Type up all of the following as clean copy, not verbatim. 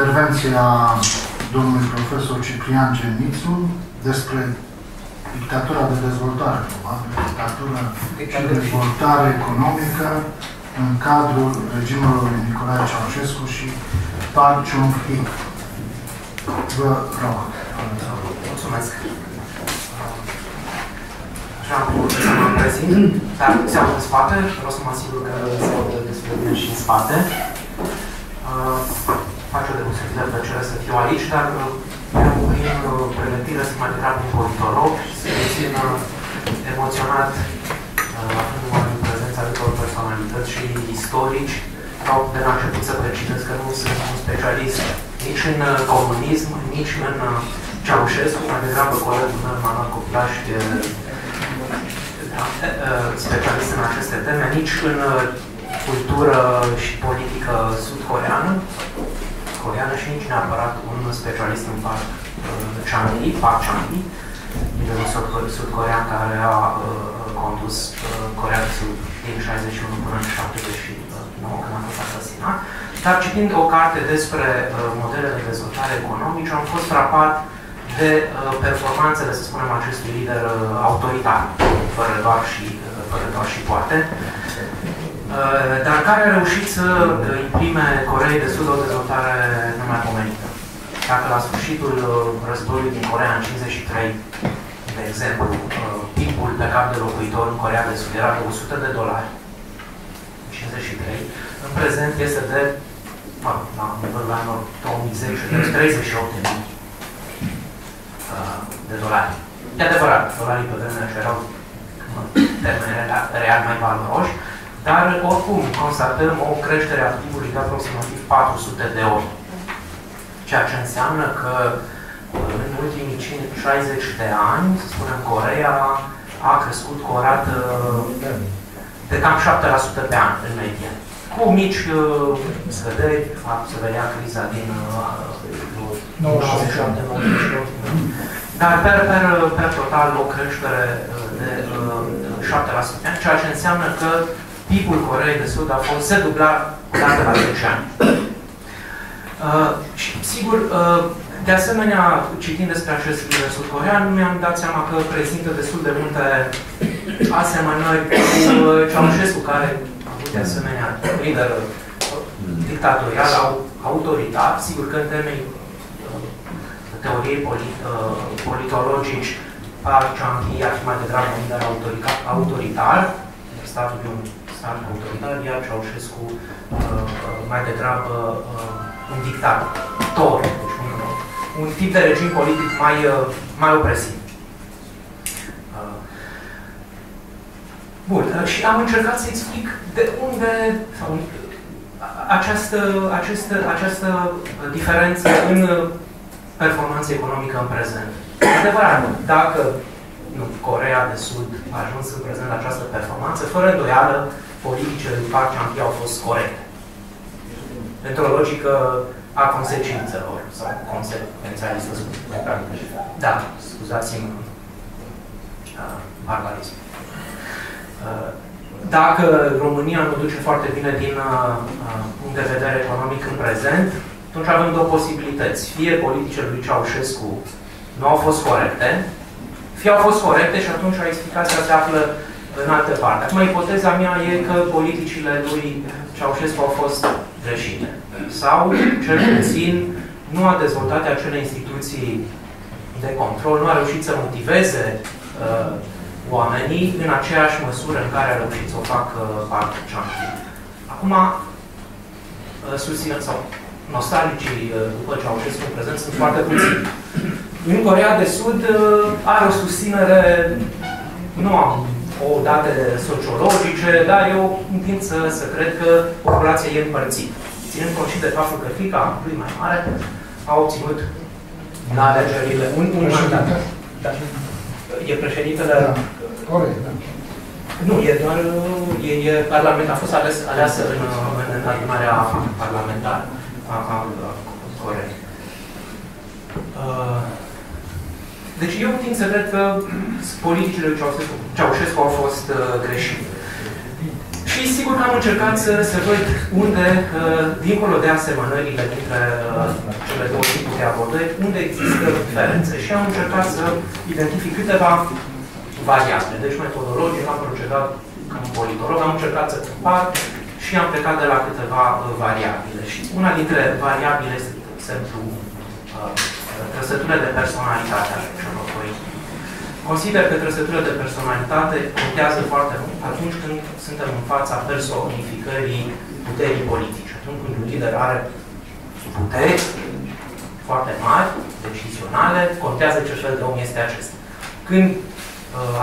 intervenția domnului profesor Ciprian G. Nițu despre dictatura de dezvoltare, probabil, dictatura de dezvoltare economică în cadrul regimurilor lui Nicolae Ceaușescu și Park Chung-Hee. Vă rog. Mulțumesc. Așa cum vă prezint, dar se aud în spate, vreau să mă asigur că se aud despre mine și în spate. Fac o deosebită plăcere să fiu aici, dar în pregătire să mă declar din politolog și să mă țin emoționat în prezența altor personalități și istorici. Vreau de la început să precizez că nu sunt un specialist nici în comunism, nici în Ceaușescu, mai degrabă colegul meu, Emanuel Copilaş, specialist în aceste teme, nici în cultură și politică sud-coreană, și nici neapărat un specialist în Park Chung-Hee, liderul sud-corean care a condus Coreea de Sud din 61 până în 79, când a fost asasinat. Dar citind o carte despre modele de dezvoltare economice, am fost frapat de performanțele, să spunem, acestui lider autoritar, fără doar și poate, dar care a reușit să imprime Coreei de Sud o dezvoltare nemaipomenită. Dacă la sfârșitul războiului din Corea în 1953, de exemplu, PIB-ul pe cap de locuitor în Corea de Sud era de $100, în 1953, în prezent este de, la nivelul anilor 2010, $38.000. E adevărat, dolarii pe vremea aceea erau termeni real mai valoroși, dar oricum constatăm o creștere a PIB-ului de aproximativ 400 de ori. Ceea ce înseamnă că în ultimii 60 de ani, să spunem, Coreea a crescut cu o rată de cam 7% pe an, în medie. Cu mici scăderi, se vedea criza din 97-98. Dar pe total o creștere de 7% pe an, ceea ce înseamnă că PIB-ul Coreei de Sud a fost se dubla odată la 10 ani. Și, sigur, de asemenea, citind despre acest lider sud-corean, mi-am dat seama că prezintă destul de multe asemănări cu Ceaușescu, care a avut de asemenea lider dictatorial, autoritar, sigur că în temei teoriei politologici, Park Chung-Hee ar fi mai degrabă un lider autoritar, statul de un stat autoritar, iar Ceaușescu mai degrabă un dictator, deci un tip de regim politic mai opresiv. Bun, și am încercat să explic de unde această diferență în performanță economică în prezent. Adevărat, dacă Coreea de Sud a ajuns în prezent la această performanță, fără îndoială, politicile din Park Chung-Hee au fost corecte. Într-o logică a consecințelor, sau consequențialistă, da, scuzați-mă, barbarism. Dacă România nu duce foarte bine din punct de vedere economic în prezent, atunci avem două posibilități. Fie politicile lui Ceaușescu nu au fost corecte, fie au fost corecte și atunci explicația se află în altă parte. Acum, ipoteza mea e că politicile lui Ceaușescu au fost greșite. Sau, cel puțin, nu a dezvoltat acele instituții de control, nu a reușit să motiveze oamenii în aceeași măsură în care a reușit să o facă Park Chung-Hee. Acum, susținem, sau nostalgicii după Ceaușescu în prezent sunt foarte puțini. În Coreea de Sud are o susținere, nu am o date sociologice, dar eu întind să cred că populația e împărțită. Ținând cont și de faptul că fiica lui mai mare a obținut la alegerile un mandat. Da. E președintele... Da. Da. Nu, e doar... E parlament, a fost aleasă în adunarea parlamentară a Coreei. Deci eu tind să cred că politicile lui Ceaușescu au fost greșite. Și Și sigur că am încercat să văd unde, dincolo de asemănările dintre cele două tipuri de abordări, unde există diferențe. Și am încercat să identific câteva variante. Deci metodologic am procedat ca un politolog, am încercat să compar și am plecat de la câteva variabile. Și una dintre variabile este, de exemplu, trăsăturile de personalitate ale celor doi. Consider că trăsăturile de personalitate contează foarte mult atunci când suntem în fața personificării puterii politice. Atunci când un lider are puteri foarte mari, decizionale, contează ce fel de om este acesta. Când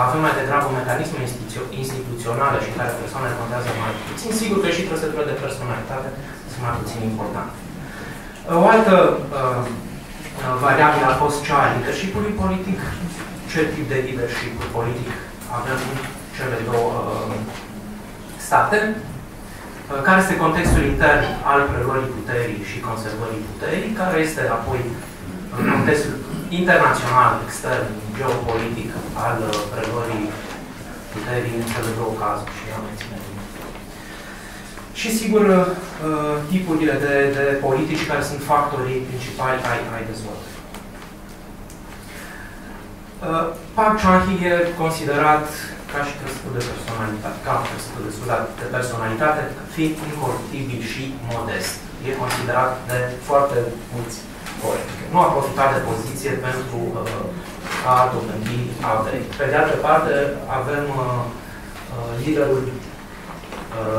avem mai degrabă mecanisme instituționale și în care persoanele contează mai puțin, sigur că și trăsăturile de personalitate sunt mai puțin importante. O altă variabilă a fost cea a leadership-ului politic. Ce tip de leadership politic avem în cele două state? Care este contextul intern al preluării puterii și conservării puterii? Care este apoi contextul internațional, extern, geopolitic al preluării puterii în cele două cazuri? Și am menționat. Și sigur, tipurile de politici care sunt factorii principali ai dezvoltării. Park Chung-Hee e considerat ca și trăsătură de personalitate, fiind incoruptibil și modest. E considerat de foarte mulți colegi. Nu a profitat de poziție pentru a dobândi avere. Pe de altă parte, avem liderul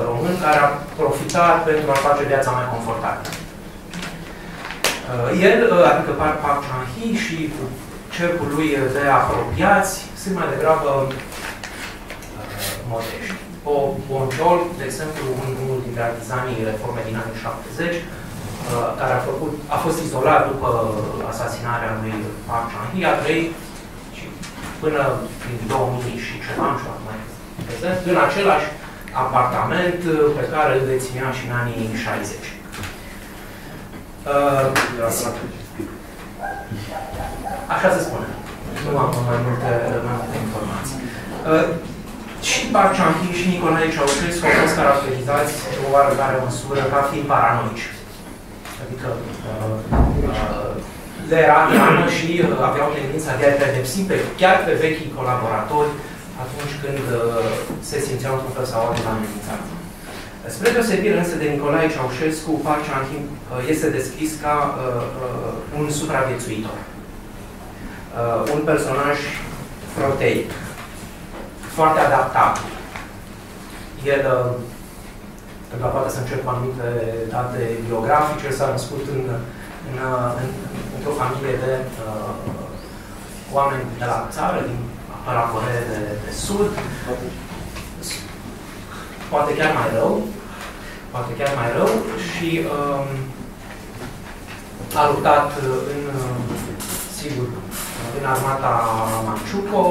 român care a profitat pentru a face viața mai confortabilă. El, adică Park Chung-Hee și cercul lui de apropiați sunt mai degrabă modești. O Bonjol, de exemplu, unul dintre artizanii reforme din anii 70, care a fost izolat după asasinarea lui Park Chung-Hee, a trăit până prin 2000 și ceva, nu știu mai prezent, în același apartament pe care îl deținea și în anii 60. Așa se spune. Nu am mai multe informații. Și Park Chung-Hee și Nicolae Ceaușescu au fost caracterizați într-o oarecare măsură ca fiind paranoici. Adică le era teamă și aveau tendința de a pedepsi chiar pe vechii colaboratori atunci când se simțeau într-un fel sau altul amenințați. Spre deosebire însă de Nicolae Ceaușescu, Park Chung-Hee este descris ca un supraviețuitor. Un personaj proteic, foarte adaptat. El, pentru că poate să încep anumite date biografice, s-a născut într-o familie de oameni de la țară, din la Coreea de Sud. Poate chiar mai rău. Poate chiar mai rău. Și a luptat în, sigur, în armata Manchuco,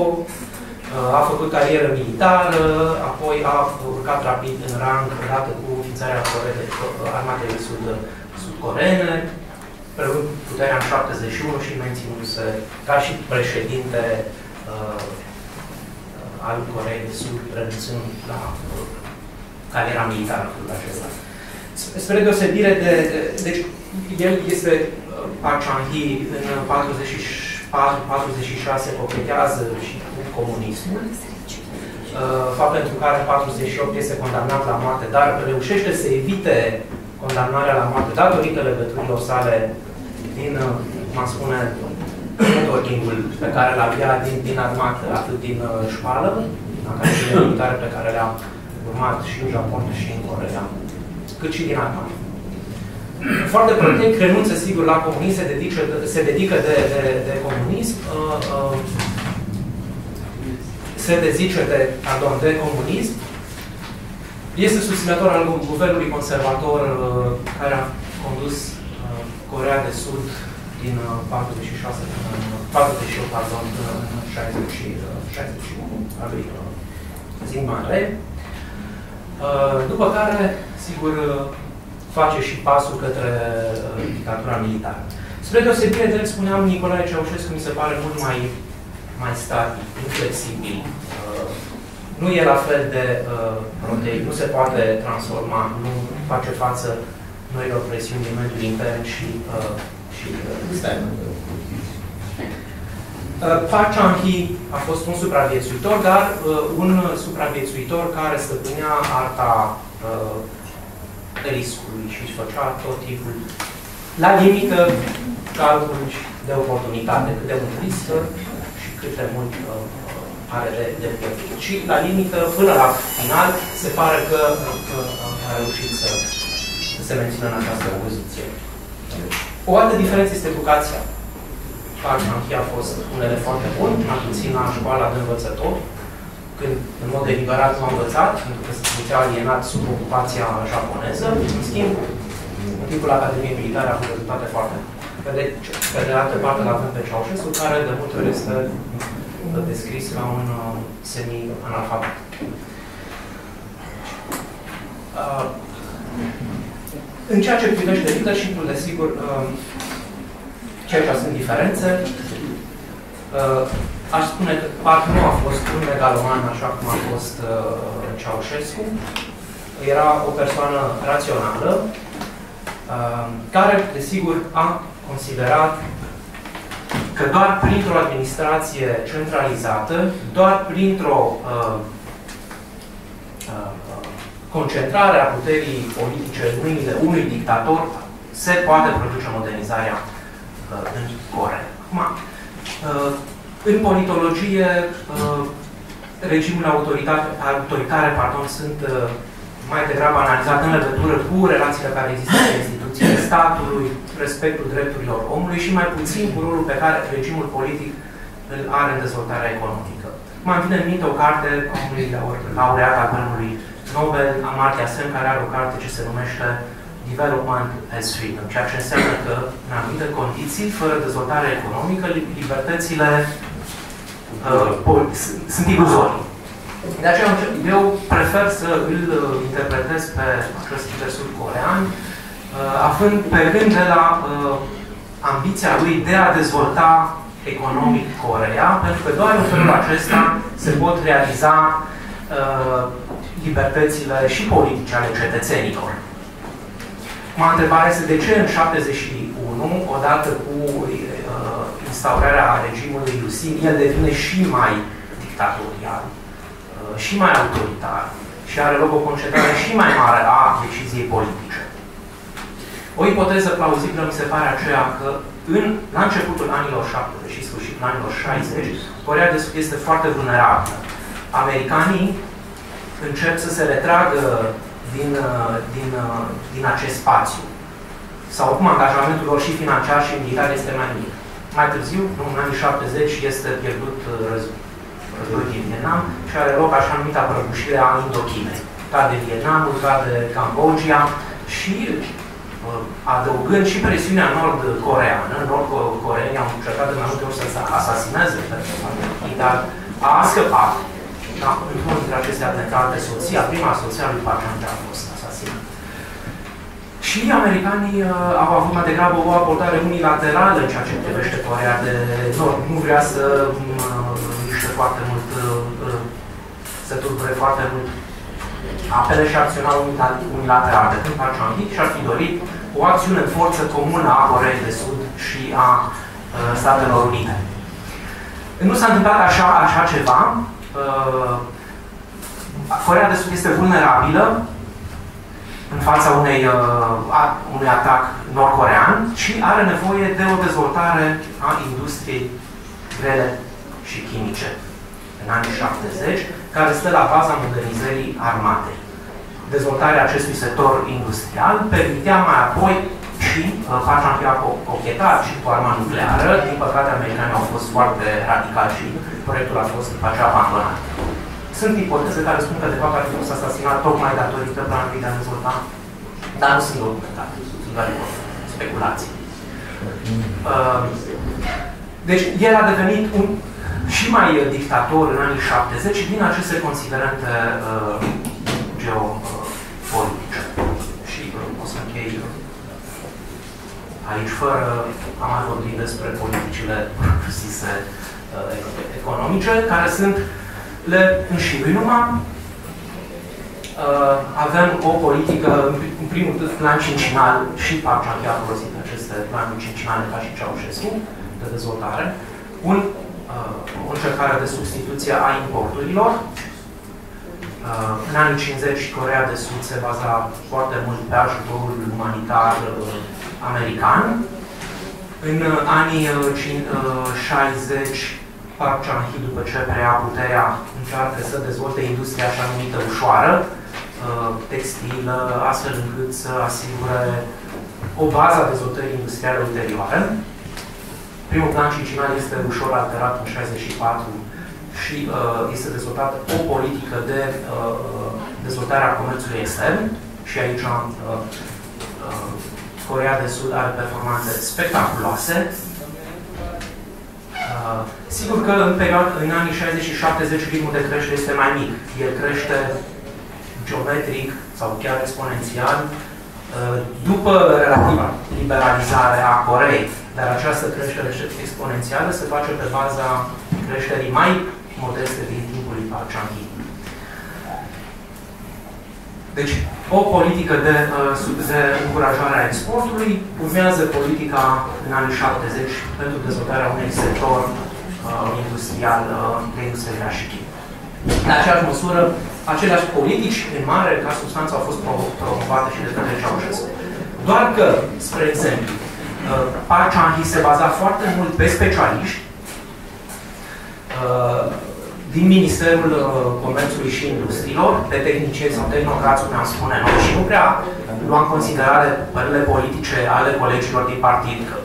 a făcut carieră militară, apoi a urcat rapid în rang odată cu înființarea armatei sud-coreene, preluând puterea în 71 și menținuse ca și președinte al Coreei de Sud, renunțând la cariera militară. Spre deosebire de... Deci, el este Park Chung-Hee în 46 cochetează și cu comunismul, fapt pentru care în 48 este condamnat la moarte, dar reușește să evite condamnarea la moarte datorită legăturilor sale din, cum am spune, networking-ul pe care l-avea din armată, atât din școală, din academiile militare pe care le-a urmat și în Japonia și în Coreea, cât și din armată. Foarte practic, renunță sigur la comunism, se dedică de comunism, se dezice de comunism. Este susținător al guvernului conservator care a condus Coreea de Sud din 48 până în 61 al lui Syngman Rhee. După care, sigur, face și pasul către dictatura militară. Spre deosebire de el, spuneam, Nicolae Ceaușescu mi se pare mult mai stabil, inflexibil nu e la fel de proteic, nu se poate transforma, nu face față noilor presiuni din mediul intern și extern. Park Chung-Hee a fost un supraviețuitor, dar un supraviețuitor care stăpânea arta riscului și făcea tot tipul, la limită, calcul de oportunitate, cât de mult riscă și cât de mult are de pierdut. Și la limită, până la final, se pare că a reușit să se mențină în această poziție. O altă diferență este educația. Park Chung-Hee a fost un elev foarte bun, mai puțin la școala de învățător, când în mod deliberat m-a învățat, pentru că se putea alienat sub ocupația japoneză. În schimb, în timpul Academiei Militare a avut rezultate foarte bune. Pe de altă parte, la avem pe Ceaușescu, care de multe ori este descris ca un semi-analfabet. În ceea ce privește leadership-ul, desigur, ceea ce sunt diferențe, aș spune că Park nu a fost un megaloman așa cum a fost Ceaușescu. Era o persoană rațională, care, desigur, a considerat că doar printr-o administrație centralizată, doar printr-o concentrare a puterii politice în mâinile unui dictator, se poate produce modernizarea în Corea. Acum, în politologie, regimurile autoritare sunt mai degrabă analizate în legătură cu relațiile care există între instituțiile statului, respectul drepturilor omului și mai puțin cu rolul pe care regimul politic îl are în dezvoltarea economică. Mai vine în minte o carte a unui laureat al Premiului Nobel, Amartya Sen, care are o carte ce se numește Development as Freedom, ceea ce înseamnă că, în anumite condiții, fără dezvoltare economică, libertățile sunt iluzorii. De aceea, eu prefer să îl interpretez pe acest lider sud-corean, având pe gând de la ambiția lui de a dezvolta economic Corea, pentru că doar în felul acesta se pot realiza libertățile și politice ale cetățenilor. Mă întrebarea este de ce în 71, odată cu instaurarea regimului Yusin, el devine și mai dictatorial, și mai autoritar și are loc o concentrare și mai mare a deciziei politice. O ipoteză plauzibilă mi se pare aceea că la începutul anilor 70 și sfârșitul anilor 60, Coreea de Sud este foarte vulnerabilă. Americanii încep să se retragă din acest spațiu. Sau acum angajamentul lor și financiar și militar este mai mic. Mai târziu, în anii 70, este pierdut războiul din Vietnam și are loc așa numita prăbușire a Indochinei, ca de Vietnamul, ca de Cambodgia și adăugând și presiunea nord-coreană. Nord-coreenii au încercat de mai multe ori să asasineze pe Vietnam, dar a scăpat. Da, într-unul dintre aceste atentate, prima soție a lui Park Chung-Hee a fost asasinată. Și americanii au avut mai degrabă o abordare unilaterală în ceea ce privește Coreea de Nord. Nu vrea să miște foarte mult, să turbure foarte mult apele și acționa unilateral. De când Park Chung-Hee și-ar fi dorit o acțiune în forță comună a Coreei de Sud și a Statelor Unite. Nu s-a întâmplat așa ceva. Coreea de Sud este vulnerabilă în fața unui atac nord-corean și are nevoie de o dezvoltare a industriei grele și chimice în anii 70, care stă la baza modernizării armatei. Dezvoltarea acestui sector industrial permitea mai apoi și cochetat și cu arma nucleară. Din păcate, americanii au fost foarte radicali și proiectul a fost după aceea abandonat. Sunt ipoteze care spun că de fapt ar fi fost asasinat tocmai datorită planului de a dezvolta, dar nu sunt documentate, sunt doar speculații. Deci, el a devenit un și mai dictator în anii 70 și din aceste considerente geopolitice. Și o să închei aici, fără a mai vorbi despre politicile propriu-zise economice, care sunt le înșiruim. Avem o politică, în primul rând, plan cincinal, și Park Chung-Hee a folosit aceste planuri cincinale ca și Ceaușescu, de dezvoltare, o încercare de substituție a importurilor. În anii 50, Coreea de Sud se baza foarte mult pe ajutorul umanitar american. În anii 60, Park Chung-Hee, după ce preia puterea, încearcă să dezvolte industria așa numită ușoară, textilă, astfel încât să asigure o bază a dezvoltării industriale ulterioare. Primul plan cincinal este ușor alterat în 64 și este dezvoltată o politică de dezvoltare a comerțului extern. Și aici Coreea de Sud are performanțe spectaculoase. Sigur că în anii 60 și 70 ritmul de creștere este mai mic. El crește geometric sau chiar exponențial după relativa liberalizare a Coreei. Dar această creștere exponențială se face pe baza creșterii mai modeste din timpul lui Park Chung-Hee. Deci, o politică de încurajare a exportului, urmează politica în anii 70 pentru dezvoltarea unui sector industrial de industria și China. În aceeași măsură, aceleași politici, în mare, ca substanță, au fost promovate și de către Ceaușescu. Doar că, spre exemplu, Park Chung-Hee se baza foarte mult pe specialiști din Ministerul Comerțului și Industriilor, de tehnici sau tehnocrați, cum am spune noi, și nu prea luam în considerare părerile politice ale colegilor din partid, că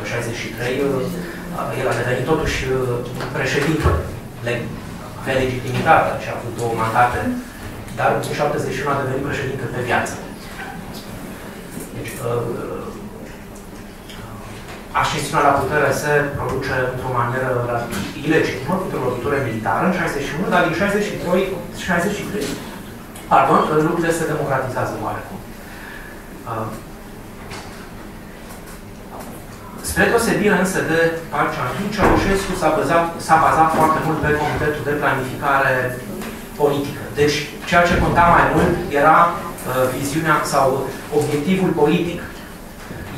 în 63 el a devenit totuși președinte, avea legitimitate și a avut două mandate, dar în 71 a devenit președinte pe viață. Deci, ascensiunea la putere se produce într-o manieră ilegitimă, într-o lovitură militară în 61, dar din 63, pardon, lucrurile se democratizează oarecum. Spre deosebire însă de Park Chung-Hee, Ceaușescu s-a bazat foarte mult pe Comitetul de Planificare Politică. Deci, ceea ce conta mai mult era viziunea sau obiectivul politic.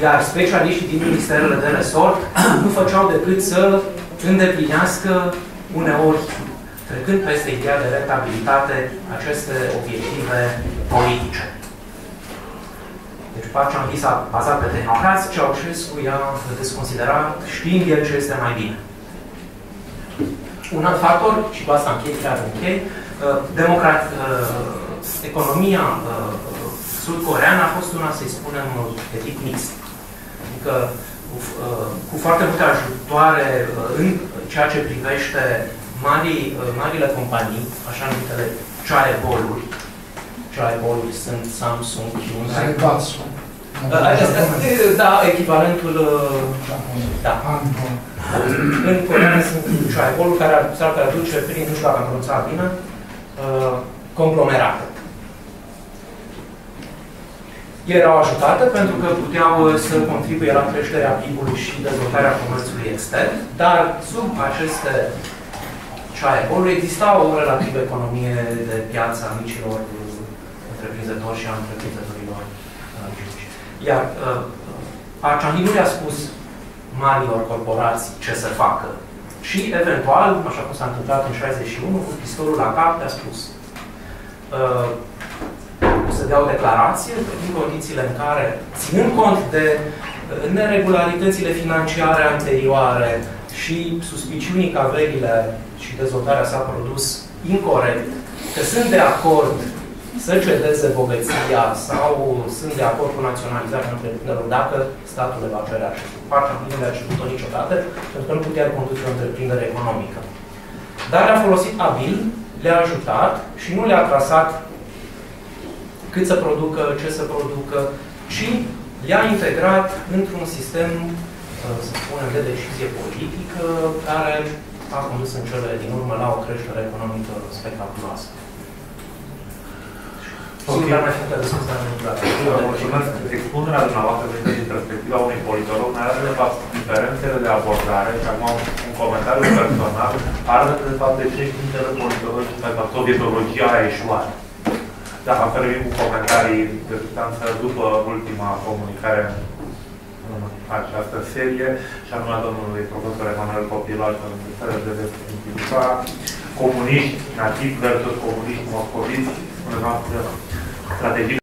Iar specialiștii din ministerele de resort nu făceau decât să îndeplinească, uneori trecând peste ideea de rentabilitate, aceste obiective politice. Deci Park Chung-Hee s-a bazat pe tehnocrați, Ceaușescu i-a desconsiderat, știind el ce este mai bine. Un alt factor, și cu asta închei, economia sud-coreană a fost una, să-i spunem, de tip mixt. Adică, cu foarte multe ajutoare în ceea ce privește marile companii, așa numitele chaeboluri. Chaeboluri sunt Samsung, Hyundai. Da, echivalentul... Da. În coreană sunt chaeboluri care s-ar traduce prin, nu știu dacă am pronunțat bine, conglomerate. Erau ajutate pentru că puteau să contribuie la creșterea PIB-ului și dezvoltarea comerțului extern, dar sub aceste chaeboluri exista o relativă economie de piață a micilor întreprinzători și a întreprinzătorilor mici. Iar Park Chung-Hee nu le-a spus marilor corporații ce să facă. Și, eventual, așa cum s-a întâmplat în 61, cu pistolul la cap, le-a spus să dea o declarație în condițiile în care, ținând cont de neregularitățile financiare anterioare și suspiciunii că averile și dezvoltarea s-a produs incorect, că sunt de acord să cedeze bogăția sau sunt de acord cu naționalizarea întreprinderilor dacă statul le va cere acest lucru. Parcă nu le-a cerut-o niciodată, pentru că nu putea conduce o întreprindere economică. Dar le-a folosit abil, le-a ajutat și nu le-a trasat cât să producă, ce să producă, și le-a integrat într-un sistem, să spunem, de decizie politică, care a condus în cele din urmă la o creștere economică spectaculoasă. Sunt dar mai făcută discuția în expunerea dumneavoastră din perspectiva unui politolog mai arată de fapt diferențele de abordare și acum un comentariu personal arată de fapt de ce dintre politologi mai fapt sovietologia a ieșuat. Dacă am fermit cu comentarii de substanță după ultima comunicare în această serie și anume domnului profesor Emanuel Copilaş de la Ministerul de Vestinica, comuniști nativi versus comuniști moscoviți, spuneam că strategii